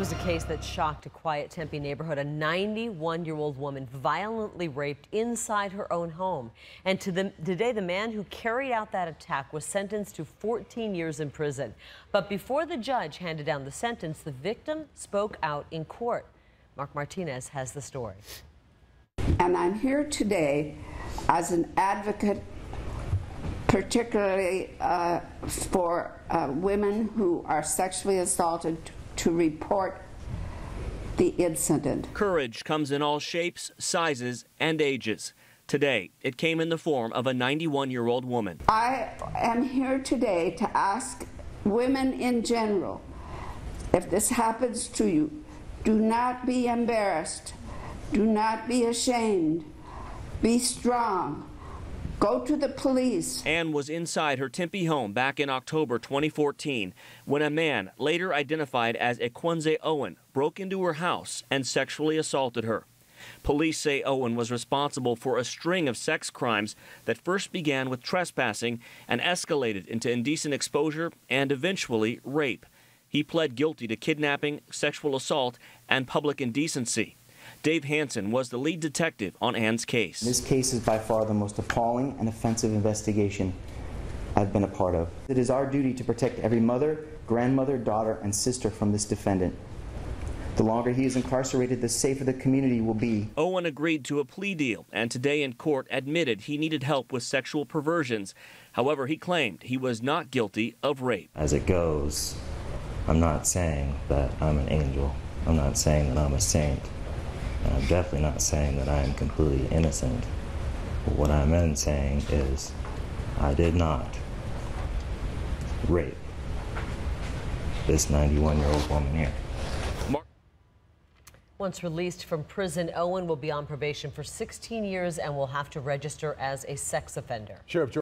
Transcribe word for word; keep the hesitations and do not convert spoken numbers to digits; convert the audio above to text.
was a case that shocked a quiet Tempe neighborhood. A ninety-one-year-old woman violently raped inside her own home. And to the, today, the man who carried out that attack was sentenced to fourteen years in prison. But before the judge handed down the sentence, the victim spoke out in court. Mark Martinez has the story. And I'm here today as an advocate, particularly uh, for uh, women who are sexually assaulted, to report the incident. Courage comes in all shapes, sizes, and ages. Today, it came in the form of a ninety-one-year-old woman. I am here today to ask women in general, if this happens to you, do not be embarrassed. Do not be ashamed. Be strong. Go to the police. Ann was inside her Tempe home back in October twenty fourteen when a man, later identified as Equanze Owen, broke into her house and sexually assaulted her. Police say Owen was responsible for a string of sex crimes that first began with trespassing and escalated into indecent exposure and eventually rape. He pled guilty to kidnapping, sexual assault, and public indecency. Dave Hansen was the lead detective on Ann's case. This case is by far the most appalling and offensive investigation I've been a part of. It is our duty to protect every mother, grandmother, daughter, and sister from this defendant. The longer he is incarcerated, the safer the community will be. Owen agreed to a plea deal and today in court admitted he needed help with sexual perversions. However, he claimed he was not guilty of rape. As it goes, I'm not saying that I'm an angel. I'm not saying that I'm a saint. I'm definitely not saying that I am completely innocent. What I am saying is I did not rape this ninety-one-year-old woman here. Once released from prison, Owen will be on probation for sixteen years and will have to register as a sex offender. Sheriff George